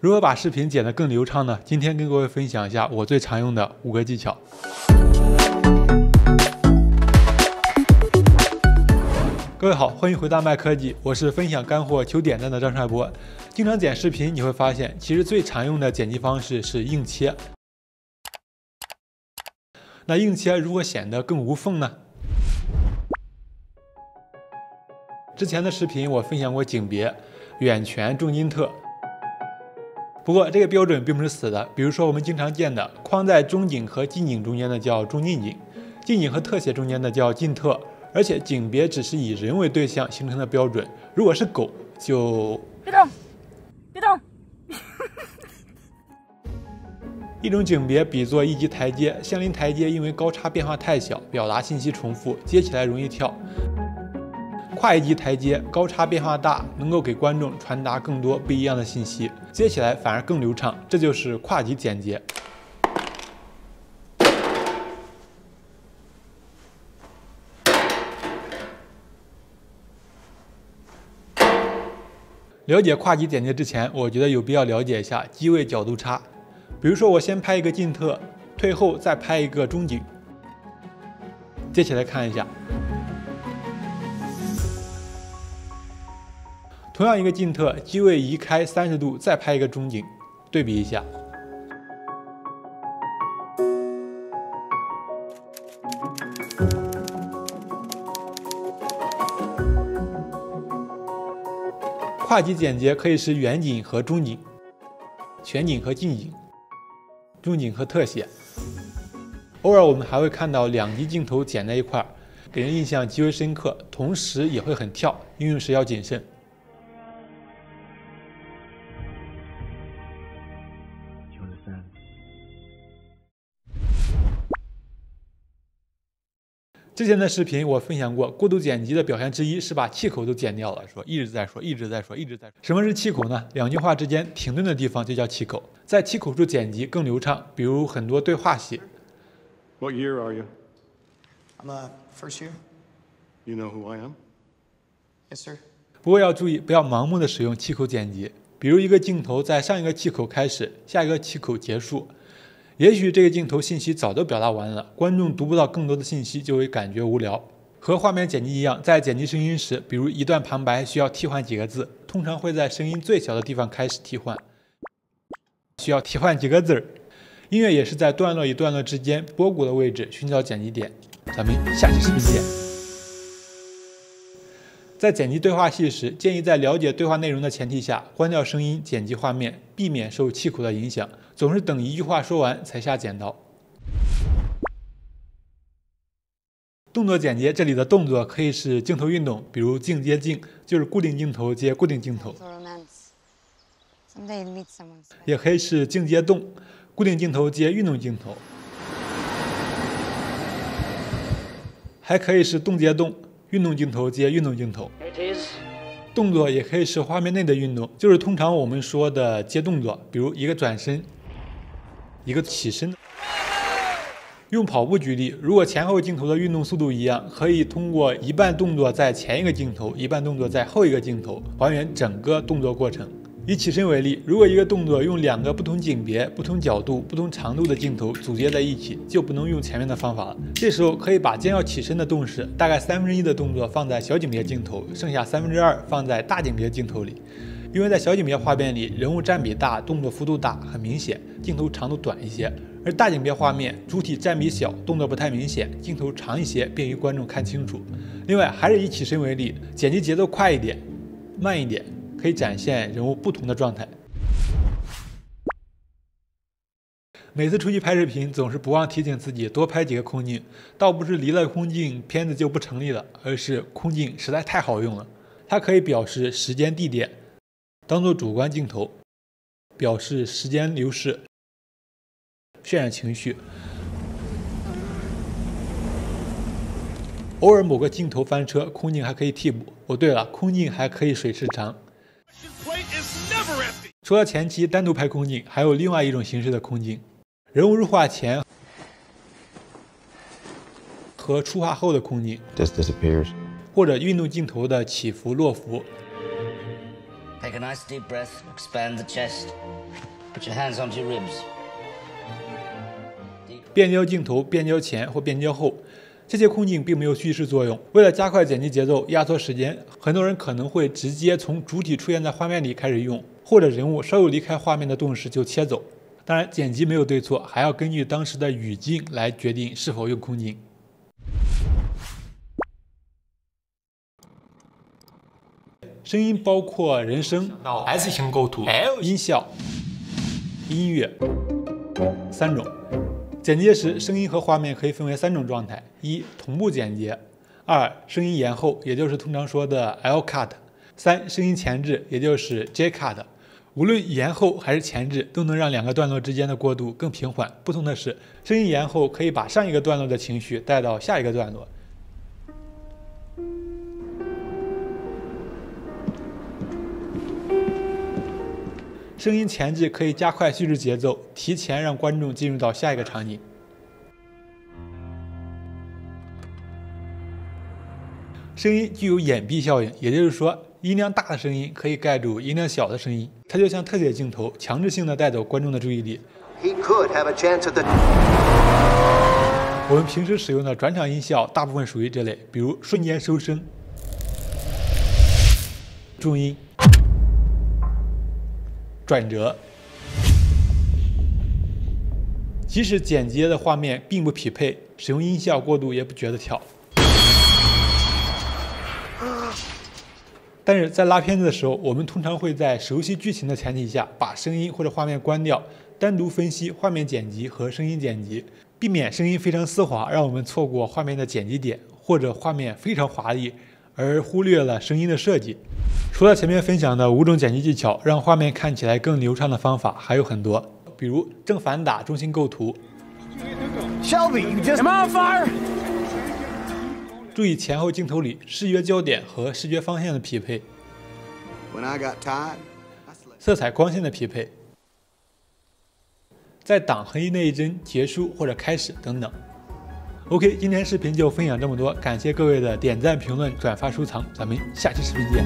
如何把视频剪得更流畅呢？今天跟各位分享一下我最常用的5个技巧。各位好，欢迎回到麦科技，我是分享干货求点赞的张帅博。经常剪视频，你会发现，其实最常用的剪辑方式是硬切。那硬切如何显得更无缝呢？ 之前的视频我分享过景别、远全、重金特，不过这个标准并不是死的。比如说我们经常见的框在中景和近景中间的叫中近景，近景和特写中间的叫近特，而且景别只是以人为对象形成的标准。如果是狗，就别动，别动。一种景别比作一级台阶，相邻台阶因为高差变化太小，表达信息重复，接起来容易跳。 跨一级台阶，高差变化大，能够给观众传达更多不一样的信息，接起来反而更流畅，这就是跨级剪接。了解跨级剪接之前，我觉得有必要了解一下机位角度差。比如说，我先拍一个近特，退后再拍一个中景，接起来看一下。 同样一个近特，机位移开30度，再拍一个中景，对比一下。跨级剪接可以是远景和中景、全景和近景、中景和特写。偶尔我们还会看到2级镜头剪在一块儿，给人印象极为深刻，同时也会很跳，应用时要谨慎。 之前的视频我分享过，过度剪辑的表现之一是把气口都剪掉了，一直在说。什么是气口呢？2句话之间停顿的地方就叫气口，在气口处剪辑更流畅。比如很多对话戏。What year are you? I'm a first year. You know who I am? Yes, sir. 不过要注意，不要盲目的使用气口剪辑。比如一个镜头在上一个气口开始，下一个气口结束。 也许这个镜头信息早都表达完了，观众读不到更多的信息，就会感觉无聊。和画面剪辑一样，在剪辑声音时，比如一段旁白需要替换几个字，通常会在声音最小的地方开始替换，需要替换几个字儿。音乐也是在段落与段落之间波谷的位置寻找剪辑点。咱们下期视频见。在剪辑对话戏时，建议在了解对话内容的前提下，关掉声音，剪辑画面，避免受气口的影响。 总是等1句话说完才下剪刀。动作剪接，这里的动作可以是镜头运动，比如镜接镜，就是固定镜头接固定镜头；也可以是镜接动，固定镜头接运动镜头；还可以是动接动，运动镜头接运动镜头。动作也可以是画面内的运动，就是通常我们说的接动作，比如一个转身。 一个起身，用跑步举例，如果前后镜头的运动速度一样，可以通过一半动作在前一个镜头，一半动作在后一个镜头，还原整个动作过程。以起身为例，如果一个动作用2个不同景别、不同角度、不同长度的镜头组接在一起，就不能用前面的方法了。这时候可以把将要起身的动势，大概1/3的动作放在小景别镜头，剩下2/3放在大景别镜头里。 因为在小景别画面里，人物占比大，动作幅度大，很明显，镜头长度短一些；而大景别画面主体占比小，动作不太明显，镜头长一些，便于观众看清楚。另外，还是以起身为例，剪辑节奏快一点、慢一点，可以展现人物不同的状态。每次出去拍视频，总是不忘提醒自己多拍几个空镜，倒不是离了空镜片子就不成立了，而是空镜实在太好用了，它可以表示时间、地点。 当做主观镜头，表示时间流逝，渲染情绪。偶尔某个镜头翻车，空镜还可以替补。哦，对了，空镜还可以水时长。除了前期单独拍空镜，还有另外一种形式的空镜：人物入画前和出画后的空镜，或者运动镜头的起伏、落伏。 Take a nice deep breath, expand the chest. Put your hands onto your ribs. 变焦镜头、变焦前或变焦后，这些空镜并没有叙事作用。为了加快剪辑节奏、压缩时间，很多人可能会直接从主体出现在画面里开始用，或者人物稍有离开画面的动势就切走。当然，剪辑没有对错，还要根据当时的语境来决定是否用空镜。 声音包括人声、S 型构图、音效、音乐三种。剪接时，声音和画面可以分为三种状态：一、同步剪接；二、声音延后，也就是通常说的 L cut；三、声音前置，也就是 J cut。无论延后还是前置，都能让两个段落之间的过渡更平缓。不同的是，声音延后可以把上一个段落的情绪带到下一个段落。 声音前置可以加快叙事节奏，提前让观众进入到下一个场景。声音具有掩蔽效应，也就是说，音量大的声音可以盖住音量小的声音，它就像特写镜头，强制性的带走观众的注意力。我们平时使用的转场音效大部分属于这类，比如瞬间收声、重音。 转折，即使剪接的画面并不匹配，使用音效过度也不觉得跳。但是在拉片子的时候，我们通常会在熟悉剧情的前提下，把声音或者画面关掉，单独分析画面剪辑和声音剪辑，避免声音非常丝滑，让我们错过画面的剪辑点，或者画面非常华丽。 而忽略了声音的设计。除了前面分享的5种剪辑技巧，让画面看起来更流畅的方法还有很多，比如正反打、中心构图。注意前后镜头里视觉焦点和视觉方向的匹配，色彩光线的匹配，在挡黑那一帧结束或者开始等等。 OK， 今天视频就分享这么多，感谢各位的点赞、评论、转发、收藏，咱们下期视频见。